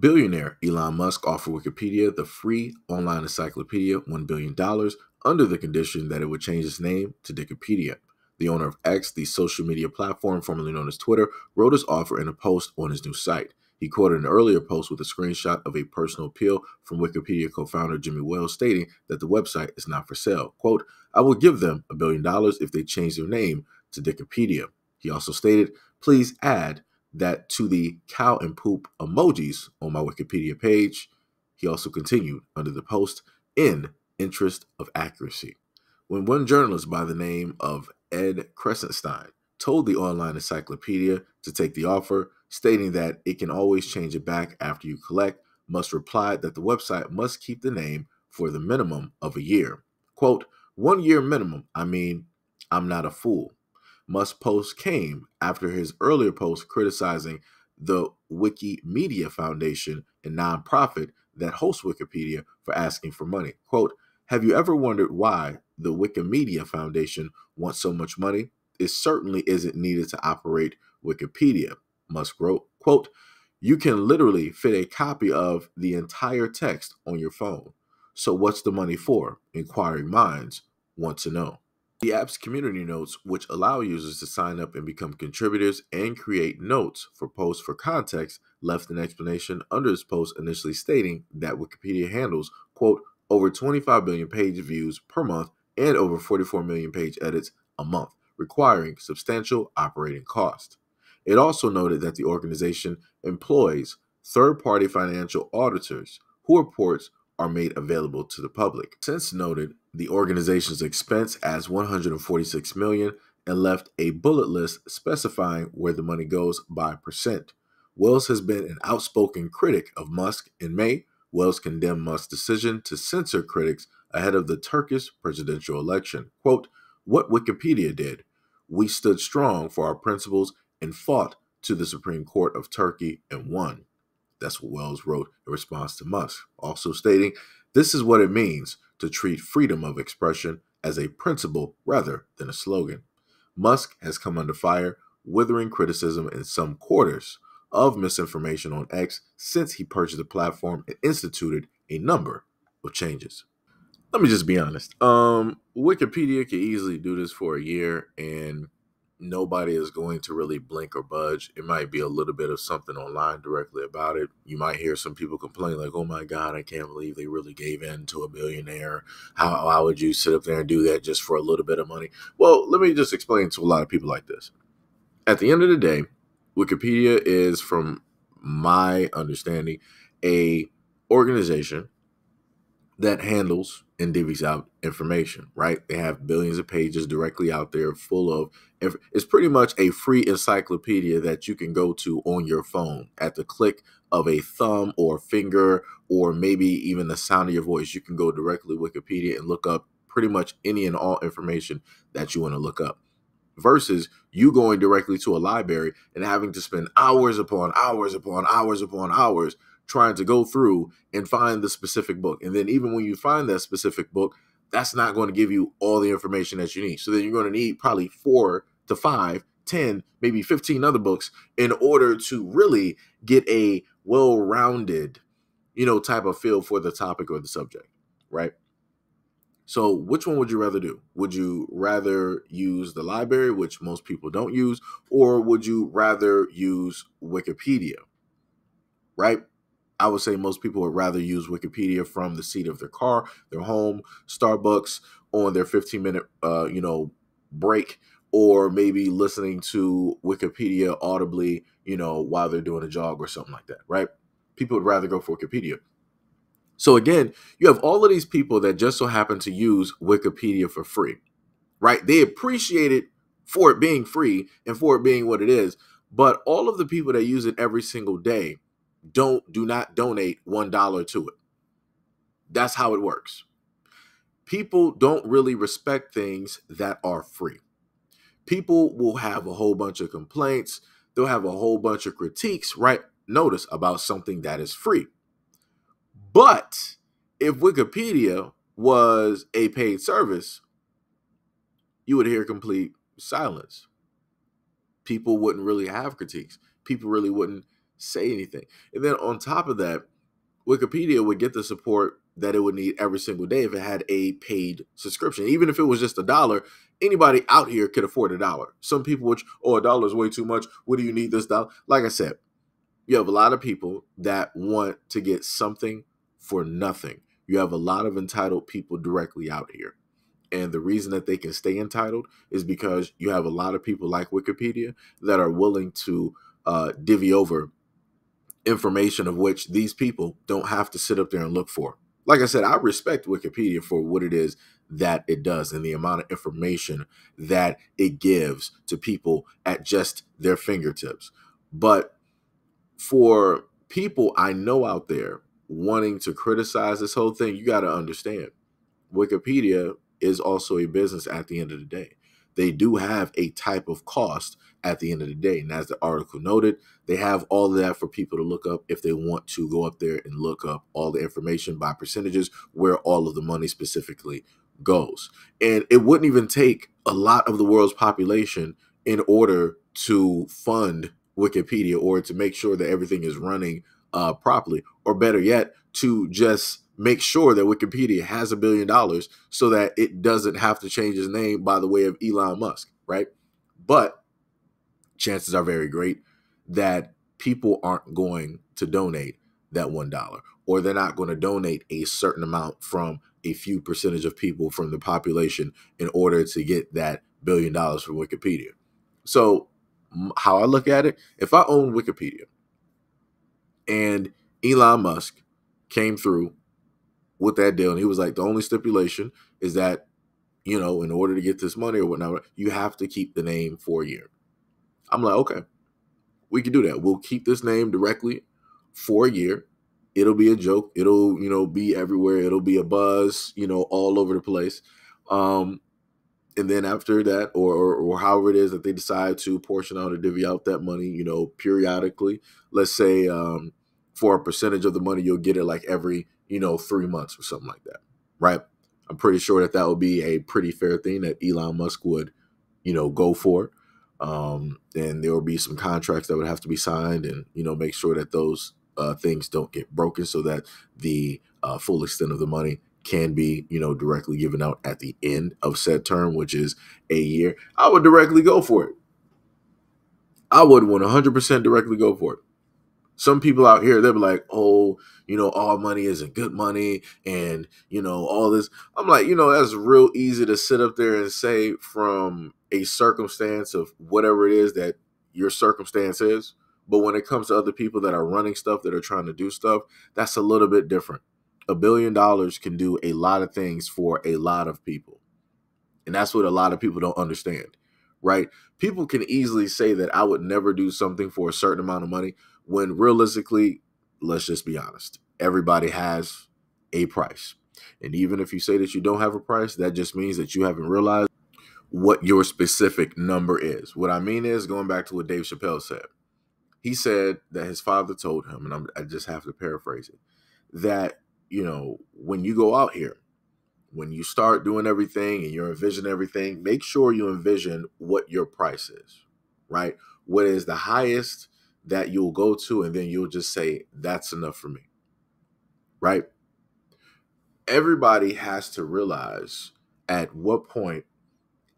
Billionaire Elon Musk offered Wikipedia, the free online encyclopedia, $1 billion under the condition that it would change its name to Dickipedia. The owner of X, the social media platform formerly known as Twitter, wrote his offer in a post on his new site. He quoted an earlier post with a screenshot of a personal appeal from Wikipedia co-founder Jimmy Wales stating that the website is not for sale. Quote, "I will give them $1 billion if they change their name to Dickipedia." He also stated, "Please add that to the cow and poop emojis on my Wikipedia page." He also continued under the post, "In interest of accuracy." When one journalist by the name of Ed Kresenstein told the online encyclopedia to take the offer, stating that it can always change it back after you collect, Musk replied that the website must keep the name for the minimum of a year. Quote, "1 year minimum. I mean, I'm not a fool." Musk's post came after his earlier post criticizing the Wikimedia Foundation, a nonprofit that hosts Wikipedia, for asking for money. Quote, "Have you ever wondered why the Wikimedia Foundation wants so much money? It certainly isn't needed to operate Wikipedia," Musk wrote. Quote, "You can literally fit a copy of the entire text on your phone. So what's the money for? Inquiring minds want to know." The app's community notes, which allow users to sign up and become contributors and create notes for posts for context, left an explanation under his post initially stating that Wikipedia handles, quote, "over 25 billion page views per month and over 44 million page edits a month, requiring substantial operating cost." It also noted that the organization employs third-party financial auditors who reports are made available to the public. Since noted the organization's expense as $146 million and left a bullet list specifying where the money goes by percent. Wales has been an outspoken critic of Musk. In May, Wales condemned Musk's decision to censor critics ahead of the Turkish presidential election. Quote, "What Wikipedia did, we stood strong for our principles and fought to the Supreme Court of Turkey and won." That's what Wales wrote in response to Musk, also stating, "This is what it means to treat freedom of expression as a principle rather than a slogan." Musk has come under fire, withering criticism in some quarters of misinformation on X since he purchased the platform and instituted a number of changes. Let me just be honest. Wikipedia could easily do this for a year and nobody is going to really blink or budge. It might be a little bit of something online directly about it. You might hear some people complain like, "Oh my God, I can't believe they really gave in to a billionaire. How would you sit up there and do that just for a little bit of money?" Well, let me just explain to a lot of people like this. At the end of the day, Wikipedia is, from my understanding, a organization that handles and divvies out information, right? They have billions of pages directly out there full of, it's pretty much a free encyclopedia that you can go to on your phone at the click of a thumb or finger, or maybe even the sound of your voice. You can go directly to Wikipedia and look up pretty much any and all information that you want to look up, versus you going directly to a library and having to spend hours upon hours upon hours upon hours trying to go through and find the specific book. And then even when you find that specific book, that's not going to give you all the information that you need. So then you're going to need probably 4 to 5, 10, maybe 15 other books in order to really get a well-rounded, type of feel for the topic or the subject, right? So which one would you rather do? Would you rather use the library, which most people don't use, or would you rather use Wikipedia, right? I would say most people would rather use Wikipedia from the seat of their car, their home, Starbucks, on their 15-minute, break, or maybe listening to Wikipedia audibly, while they're doing a jog or something like that, right? People would rather go for Wikipedia. So again, you have all of these people that just so happen to use Wikipedia for free, right? They appreciate it for it being free and for it being what it is, but all of the people that use it every single day do not donate $1 to it. That's how it works. People don't really respect things that are free. People will have a whole bunch of complaints. They'll have a whole bunch of critiques, right? Notice about something that is free. But if Wikipedia was a paid service, you would hear complete silence. People wouldn't really have critiques. People really wouldn't say anything. And then on top of that, Wikipedia would get the support that it would need every single day if it had a paid subscription. Even if it was just $1, anybody out here could afford $1. Some people, which, oh, $1 is way too much. What do you need this $1? Like I said, you have a lot of people that want to get something for nothing. You have a lot of entitled people directly out here. And the reason that they can stay entitled is because you have a lot of people like Wikipedia that are willing to divvy over information of which these people don't have to sit up there and look for. Like I said, I respect Wikipedia for what it is that it does and the amount of information that it gives to people at just their fingertips. But for people I know out there wanting to criticize this whole thing, you got to understand Wikipedia is also a business at the end of the day. They do have a type of cost at the end of the day. And as the article noted, they have all of that for people to look up if they want to go up there and look up all the information by percentages where all of the money specifically goes. And it wouldn't even take a lot of the world's population in order to fund Wikipedia or to make sure that everything is running properly, or better yet, to just make sure that Wikipedia has $1 billion so that it doesn't have to change its name by the way of Elon Musk, right? But chances are very great that people aren't going to donate that $1, or they're not going to donate a certain amount from a few percentage of people from the population in order to get that $1 billion from Wikipedia. So how I look at it, if I own Wikipedia and Elon Musk came through with that deal, and he was like, the only stipulation is that, you know, in order to get this money or whatnot, you have to keep the name for a year. I'm like, okay, we can do that. We'll keep this name directly for a year. It'll be a joke. It'll, you know, be everywhere. It'll be a buzz, you know, all over the place. And then after that, or however it is that they decide to portion out or divvy out that money, you know, periodically, let's say for a percentage of the money, you'll get it like every, you know, 3 months or something like that, right? I'm pretty sure that that would be a pretty fair thing that Elon Musk would, you know, go for. And there will be some contracts that would have to be signed and, you know, make sure that those things don't get broken so that the full extent of the money can be, you know, directly given out at the end of said term, which is a year. I would directly go for it. I would 100% directly go for it. Some people out here, they'll be like, oh, you know, all money isn't good money and, you know, all this. I'm like, you know, that's real easy to sit up there and say from a circumstance of whatever it is that your circumstance is. But when it comes to other people that are running stuff, that are trying to do stuff, that's a little bit different. $1 billion can do a lot of things for a lot of people. And that's what a lot of people don't understand, right? People can easily say that I would never do something for a certain amount of money, when realistically, let's just be honest, everybody has a price. And even if you say that you don't have a price, that just means that you haven't realized what your specific number is. What I mean is, going back to what Dave Chappelle said, he said that his father told him, and I just have to paraphrase it, that, you know, when you go out here, when you start doing everything and you're envisioning everything, make sure you envision what your price is, right? What is the highest that you'll go to, and then you'll just say, that's enough for me, right? Everybody has to realize, at what point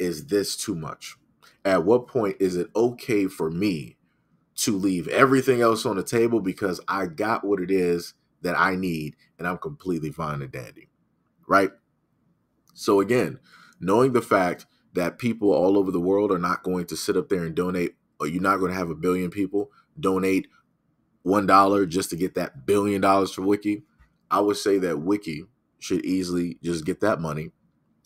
is this too much? At what point is it okay for me to leave everything else on the table because I got what it is that I need and I'm completely fine and dandy, right? So again, knowing the fact that people all over the world are not going to sit up there and donate, or you're not going to have 1 billion people donate $1 just to get that $1 billion for Wiki, I would say that Wiki should easily just get that money,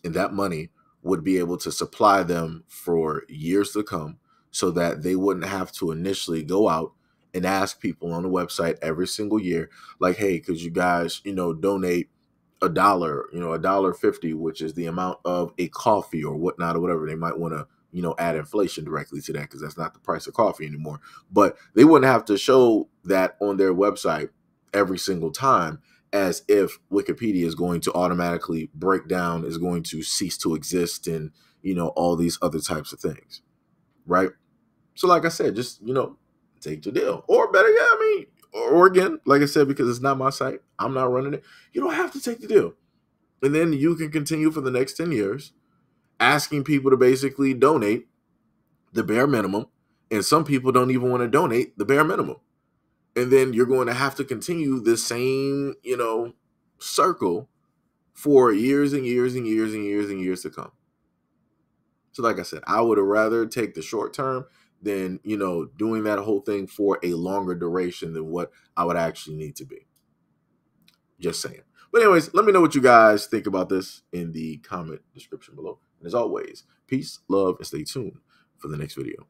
and that money would be able to supply them for years to come so that they wouldn't have to initially go out and ask people on the website every single year, like, hey, could you guys, you know, donate $1, you know, $1.50, which is the amount of a coffee or whatnot or whatever. They might want to, you know, add inflation directly to that because that's not the price of coffee anymore. But they wouldn't have to show that on their website every single time, as if Wikipedia is going to automatically break down, is going to cease to exist, and, you know, all these other types of things, right? So like I said, just, you know, take the deal. Or better yet, or again, like I said, because it's not my site, I'm not running it, you don't have to take the deal. And then you can continue for the next 10 years asking people to basically donate the bare minimum. And some people don't even want to donate the bare minimum. And then you're going to have to continue this same, you know, circle for years and years and years and years and years to come. So like I said, I would have rather take the short term than, you know, doing that whole thing for a longer duration than what I would actually need to be. Just saying. But anyways, let me know what you guys think about this in the comment description below. And as always, peace, love, and stay tuned for the next video.